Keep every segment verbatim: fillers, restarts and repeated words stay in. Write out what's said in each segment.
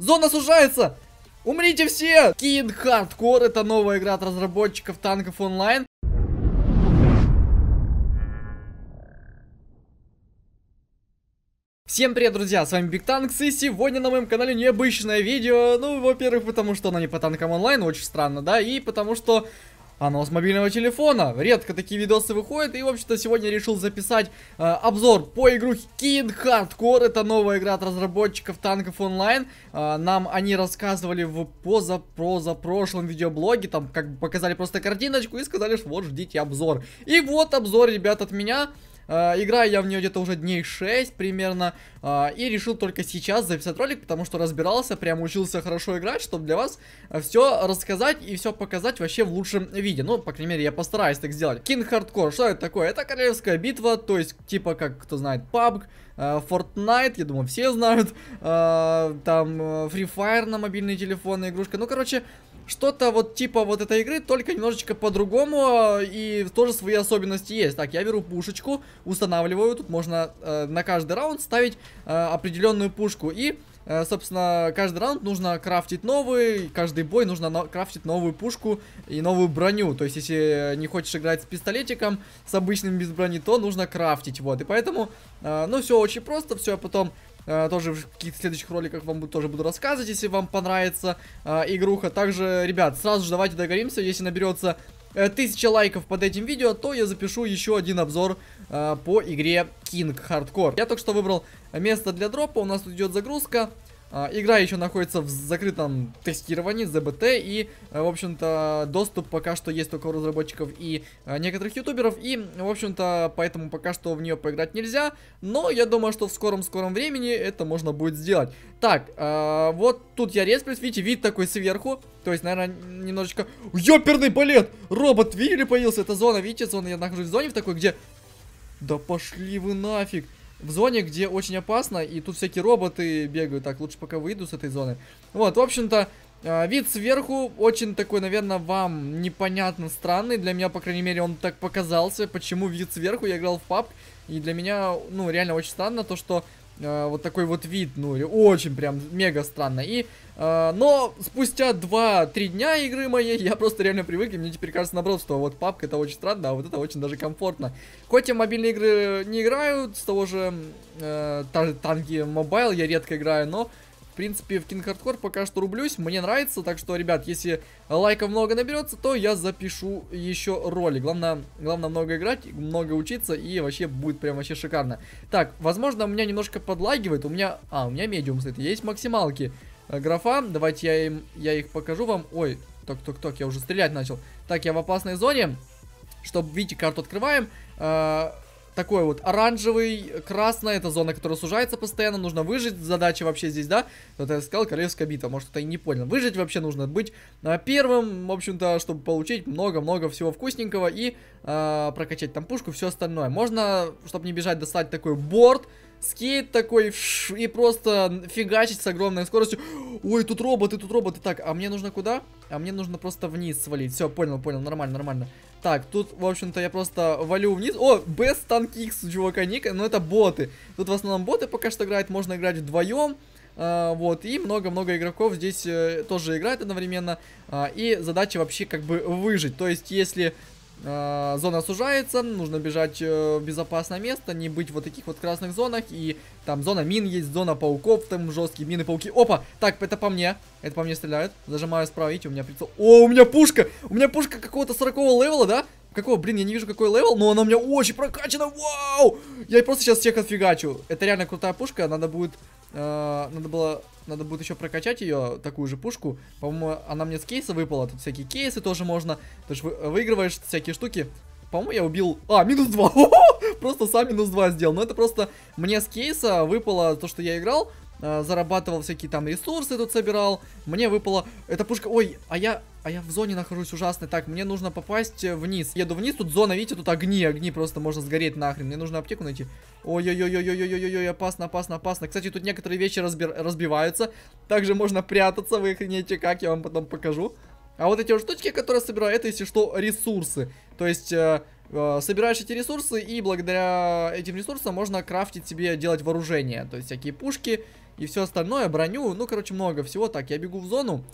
Зона сужается! Умрите все! King Hardcore — это новая игра от разработчиков Танков Онлайн. Всем привет, друзья, с вами BigTanks, и сегодня на моем канале необычное видео. Ну, во-первых, потому что оно не по танкам онлайн, очень странно, да, и потому что оно с мобильного телефона. Редко такие видосы выходят, и, в общем-то, сегодня решил записать э, обзор по игру King Hardcore. Это новая игра от разработчиков Танков Онлайн. Э, нам они рассказывали в позапрошлом видеоблоге, там как бы показали просто картиночку и сказали, что вот, ждите обзор. И вот обзор, ребят, от меня. Играю я в нее где-то уже дней шесть примерно, и решил только сейчас записать ролик, потому что разбирался, прям учился хорошо играть, чтобы для вас все рассказать и все показать вообще в лучшем виде. Ну, по крайней мере, я постараюсь так сделать. King Hardcore, что это такое? Это королевская битва, то есть, типа, как кто знает, пабг, Fortnite, я думаю, все знают, там, Free Fire на мобильные телефоны, игрушка, ну, короче... Что-то вот типа вот этой игры, только немножечко по-другому, и тоже свои особенности есть. Так, я беру пушечку, устанавливаю, тут можно э, на каждый раунд ставить э, определенную пушку. И, э, собственно, каждый раунд нужно крафтить новый, каждый бой нужно но крафтить новую пушку и новую броню. То есть, если не хочешь играть с пистолетиком, с обычным без брони, то нужно крафтить, вот. И поэтому, э, ну, все очень просто, все, а потом... Тоже в каких-то следующих роликах вам тоже буду рассказывать, если вам понравится э, игруха. Также, ребят, сразу же давайте договоримся, если наберется э, тысяча лайков под этим видео, то я запишу еще один обзор э, по игре King Hardcore. Я только что выбрал место для дропа, у нас тут идет загрузка. Э, игра еще находится в закрытом тестировании, зэ бэ тэ, и, э, в общем-то, доступ пока что есть только у разработчиков и э, некоторых ютуберов, и, в общем-то, поэтому пока что в нее поиграть нельзя, но я думаю, что в скором-скором времени это можно будет сделать. Так, э, вот тут я респлюсь, видите, вид такой сверху, то есть, наверное, немножечко... Ёперный балет! Робот, видели, появился? Это зона, видите, зона, я нахожусь в зоне в такой, где... Да пошли вы нафиг! В зоне, где очень опасно, и тут всякие роботы бегают. Так, лучше пока выйду с этой зоны. Вот, в общем-то, вид сверху очень такой, наверное, вам непонятно странный. Для меня, по крайней мере, он так показался. Почему вид сверху? Я играл в пабг, и для меня, ну, реально очень странно то, что э, вот такой вот вид, ну, очень прям мега странно. И, э, но спустя два-три дня игры моей я просто реально привык, и мне теперь кажется, наоборот, что вот пабг — это очень странно, а вот это очень даже комфортно. Хоть я в мобильные игры не играю, с того же э, танки мобайл я редко играю, но... В принципе, в King Hardcore пока что рублюсь, мне нравится, так что, ребят, если лайков много наберется, то я запишу еще ролик. Главное, главное много играть, много учиться, и вообще будет прям вообще шикарно. Так, возможно, у меня немножко подлагивает, у меня... А, у меня медиум, кстати, есть максималки. Графа, давайте я, им... я их покажу вам. Ой, так-так-так, я уже стрелять начал. Так, я в опасной зоне, чтобы, видите, карту открываем. Э-э Такой вот оранжевый, красный — это зона, которая сужается постоянно. Нужно выжить. Задача вообще здесь, да? Вот я сказал, королевская битва. Может, кто-то и не понял. Выжить вообще нужно быть первым, в общем-то, чтобы получить много-много всего вкусненького и э, прокачать там пушку, все остальное. Можно, чтобы не бежать, достать такой борт, скейт такой, и просто фигачить с огромной скоростью. Ой, тут роботы, тут роботы. Так, а мне нужно куда? А мне нужно просто вниз свалить. Все, понял, понял, нормально, нормально. Так, тут, в общем-то, я просто валю вниз. О, Best Tank X у чувака ника, но это боты. Тут в основном боты пока что играют, можно играть вдвоем. А, вот, и много-много игроков здесь э, тоже играет одновременно. А, и задача вообще как бы выжить. То есть, если... Зона сужается, нужно бежать в безопасное место, не быть в вот таких вот красных зонах. И там зона мин есть, зона пауков, там жесткие мины, пауки. Опа, так, это по мне, это по мне стреляют. Зажимаю справа, видите, у меня прицел. О, у меня пушка, у меня пушка какого-то сорокового левела, да? Какого, блин, я не вижу какой левел, но она у меня очень прокачана, вау! Я просто сейчас всех отфигачу. Это реально крутая пушка, надо будет... Э, надо было... Надо будет еще прокачать ее, такую же пушку. По-моему, она мне с кейса выпала. Тут всякие кейсы тоже можно. Ты же выигрываешь всякие штуки. По-моему, я убил... А, минус два. Просто сам минус два сделал. Но это просто мне с кейса выпало то, что я играл. Зарабатывал всякие там ресурсы, тут собирал. Мне выпала... Эта пушка... Ой, а я... А я в зоне нахожусь ужасно. Так, мне нужно попасть вниз. Еду вниз, тут зона, видите, тут огни, огни, просто можно сгореть нахрен. Мне нужно аптеку найти. Ой-ой-ой-ой-ой-ой-ой-ой, опасно, опасно, опасно. Кстати, тут некоторые вещи разбир... разбиваются. Также можно прятаться, вы охренеете как, я вам потом покажу. А вот эти вот штучки, которые собираю, это, если что, ресурсы. То есть... Собираешь эти ресурсы, и благодаря этим ресурсам можно крафтить себе, делать вооружение. То есть всякие пушки и все остальное, броню, ну, короче, много всего. Так, я бегу в зону,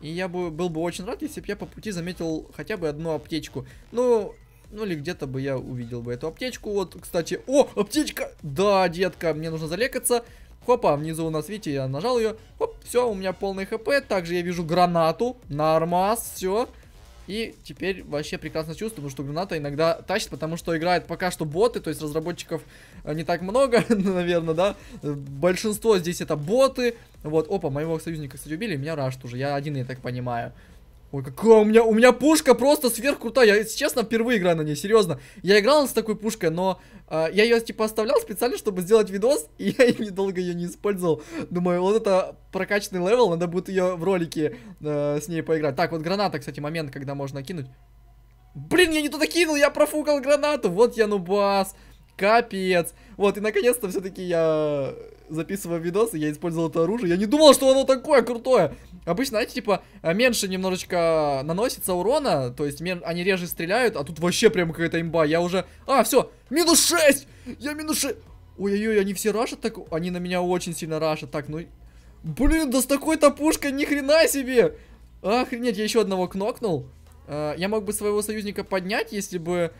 и я бы, был бы очень рад, если бы я по пути заметил хотя бы одну аптечку. Ну, ну или где-то бы я увидел бы эту аптечку. Вот, кстати, о, аптечка! Да, детка, мне нужно залекаться. Хопа, внизу у нас, видите, я нажал ее. Хоп, все, у меня полный хп. Также я вижу гранату. Нормас, все. И теперь вообще прекрасно чувствую, что граната иногда тащит, потому что играет пока что боты, то есть разработчиков не так много, наверное, да. Большинство здесь это боты. Вот, опа, моего союзника, кстати, убили, меня рашт уже, я один, я так понимаю. Ой, какая у меня, у меня пушка просто сверхкрутая, я, если честно, впервые играю на ней, серьезно. Я играл с такой пушкой, но э, я ее типа оставлял специально, чтобы сделать видос, и я недолго ее не использовал. Думаю, вот это прокачанный левел, надо будет ее в ролике э, с ней поиграть. Так, вот граната, кстати, момент, когда можно кинуть. Блин, я не туда кинул, я профукал гранату, вот я нубас, капец. Вот, и наконец-то все-таки я... записывая видосы, я использовал это оружие. Я не думал, что оно такое крутое. Обычно, знаете, типа, меньше немножечко наносится урона, то есть они реже стреляют, а тут вообще прям какая-то имба. Я уже... А, все, минус шесть! Я минус шесть! Ой-ой-ой, они все рашат так... Они на меня очень сильно рашат. Так, ну... Блин, да с такой-то пушкой ни хрена себе! Охренеть, я еще одного кнокнул. Я мог бы своего союзника поднять, если бы...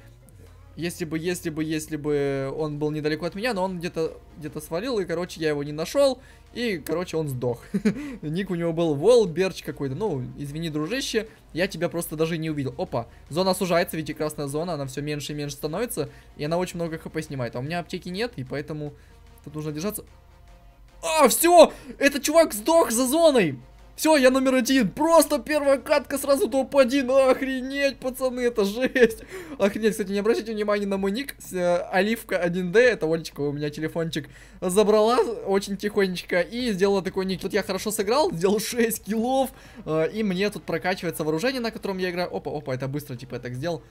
Если бы, если бы, если бы он был недалеко от меня, но он где-то где-то свалил, и, короче, я его не нашел, и, короче, он сдох. Ник у него был Волберч какой-то, ну, извини, дружище, я тебя просто даже не увидел. Опа, зона сужается, видите, красная зона, она все меньше и меньше становится, и она очень много хп снимает, а у меня аптеки нет, и поэтому тут нужно держаться. А, все, этот чувак сдох за зоной! Все, я номер один. Просто первая катка сразу топ один. Охренеть, пацаны, это жесть. Охренеть, кстати, не обращайте внимания на мой ник. Оливка один дэ, это Олечка у меня телефончик забрала очень тихонечко и сделала такой ник. Тут я хорошо сыграл, сделал шесть киллов. И мне тут прокачивается вооружение, на котором я играю. Опа, опа, это быстро, типа, я так сделал.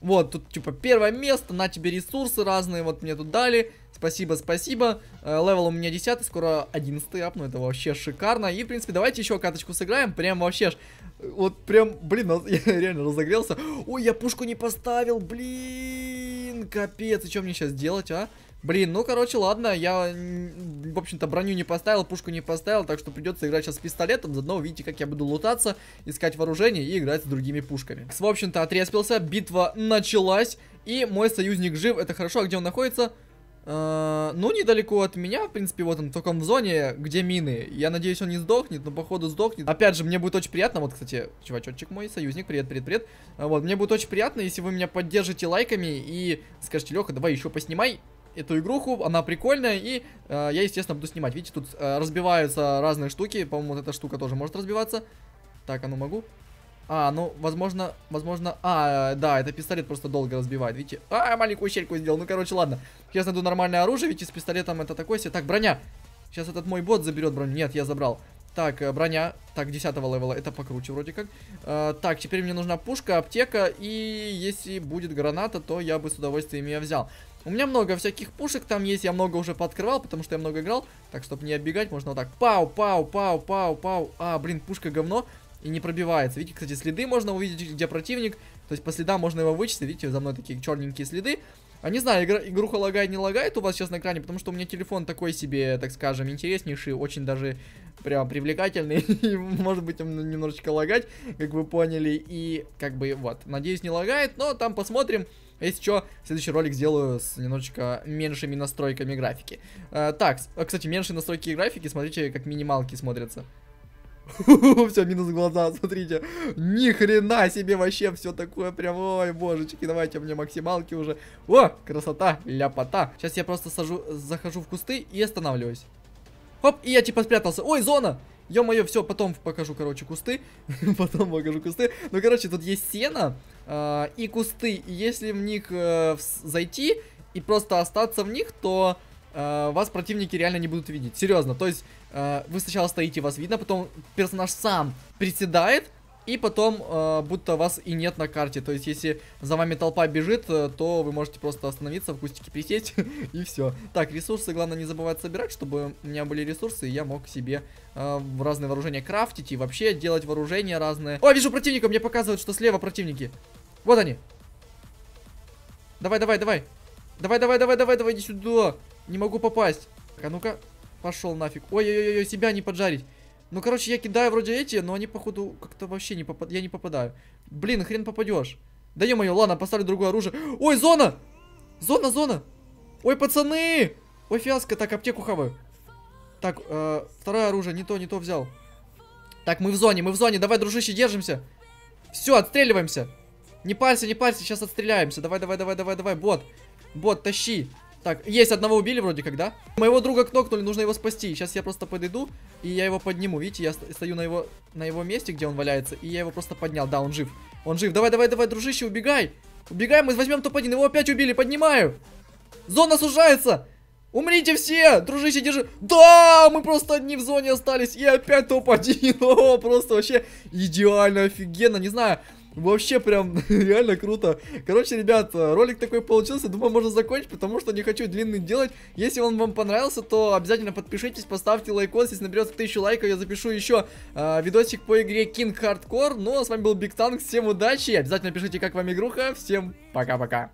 Вот, тут, типа, первое место, на тебе ресурсы разные, вот мне тут дали, спасибо, спасибо, левел у меня десятый, скоро одиннадцатый ап, ну это вообще шикарно, и, в принципе, давайте еще каточку сыграем, прям вообще, вот прям, блин, я реально разогрелся, ой, я пушку не поставил, блин, капец, и что мне сейчас делать, а? Блин, ну, короче, ладно, я, в общем-то, броню не поставил, пушку не поставил, так что придется играть сейчас с пистолетом, заодно увидите, как я буду лутаться, искать вооружение и играть с другими пушками. В общем-то, отреспился, битва началась, и мой союзник жив, это хорошо, а где он находится? Э-э, ну, недалеко от меня, в принципе, вот он, только он в зоне, где мины, я надеюсь, он не сдохнет, но, походу, сдохнет. Опять же, мне будет очень приятно, вот, кстати, чувачочек мой, союзник, привет, привет, привет, вот, мне будет очень приятно, если вы меня поддержите лайками и скажете, Леха, давай еще поснимай эту игруху, она прикольная, и э, я, естественно, буду снимать. Видите, тут э, разбиваются разные штуки, по-моему, вот эта штука тоже может разбиваться. Так, а ну могу? А, ну, возможно, возможно... А, да, это пистолет просто долго разбивает, видите? А, маленькую щельку сделал, ну, короче, ладно. Сейчас найду нормальное оружие, видите, с пистолетом это такое себе. Так, броня! Сейчас этот мой бот заберет броню. Нет, я забрал. Так, броня. Так, десятого левела, это покруче вроде как. э, Так, теперь мне нужна пушка, аптека. И если будет граната, то я бы с удовольствием ее взял. У меня много всяких пушек там есть, я много уже пооткрывал, потому что я много играл. Так, чтобы не оббегать, можно вот так. Пау, пау, пау, пау, пау. А, блин, пушка говно и не пробивается. Видите, кстати, следы можно увидеть, где противник. То есть по следам можно его вычислить. Видите, за мной такие черненькие следы. А не знаю, игра, игруха лагает, не лагает у вас сейчас на экране, потому что у меня телефон такой себе, так скажем, интереснейший, очень даже прям привлекательный, и может быть он немножечко лагать, как вы поняли, и как бы вот, надеюсь, не лагает, но там посмотрим, если что, следующий ролик сделаю с немножечко меньшими настройками графики. А, так, кстати, меньшие настройки графики, смотрите, как минималки смотрятся. Все, минус глаза, смотрите. Ни хрена себе вообще все такое. Прям, ой, божечки, давайте мне максималки уже. О, красота, ляпота. Сейчас я просто сажу, захожу в кусты и останавливаюсь. Хоп, и я типа спрятался. Ой, зона! Ё-моё, все, потом покажу, короче, кусты. Потом покажу кусты. Ну, короче, тут есть сено э, и кусты. И если в них э, в зайти и просто остаться в них, то... вас противники реально не будут видеть. Серьезно, то есть вы сначала стоите, вас видно, потом персонаж сам приседает, и потом будто вас и нет на карте. То есть если за вами толпа бежит, то вы можете просто остановиться, в кустике присесть и все. Так, ресурсы, главное не забывать собирать, чтобы у меня были ресурсы, и я мог себе разные вооружения крафтить и вообще делать вооружения разные. О, вижу противника, мне показывают, что слева противники. Вот они. Давай, давай, давай. Давай, давай, давай, давай, давай, иди сюда. Не могу попасть. А ну-ка. Пошел нафиг. Ой-ой-ой, себя не поджарить. Ну, короче, я кидаю вроде эти, но они, походу, как-то вообще не попадают. Я не попадаю. Блин, хрен попадешь. Да ё-моё, ладно, поставлю другое оружие. Ой, зона! Зона, зона! Ой, пацаны! Ой, фиаско, так, аптеку хаваю. Так, э, второе оружие, не то, не то взял. Так, мы в зоне, мы в зоне, давай, дружище, держимся. Все, отстреливаемся. Не парься, не парься, сейчас отстреляемся. Давай, давай, давай, давай, давай, бот. Бот, тащи. Так, есть, одного убили вроде как, да? Моего друга кнокнули, нужно его спасти. Сейчас я просто подойду, и я его подниму. Видите, я стою на его, на его месте, где он валяется, и я его просто поднял. Да, он жив. Он жив. Давай, давай, давай, дружище, убегай. Убегай, мы возьмем топ один. Его опять убили, поднимаю. Зона сужается. Умрите все, дружище, держи. Да, мы просто одни в зоне остались. И опять топ один. О, просто вообще идеально, офигенно, не знаю. Вообще прям реально круто. Короче, ребят, ролик такой получился. Думаю, можно закончить, потому что не хочу длинный делать. Если он вам понравился, то обязательно подпишитесь, поставьте лайкос. Если наберется тысячу лайков, я запишу еще э, видосик по игре King Hardcore. Ну, а с вами был BigTanks, всем удачи. Обязательно пишите, как вам игруха. Всем пока-пока.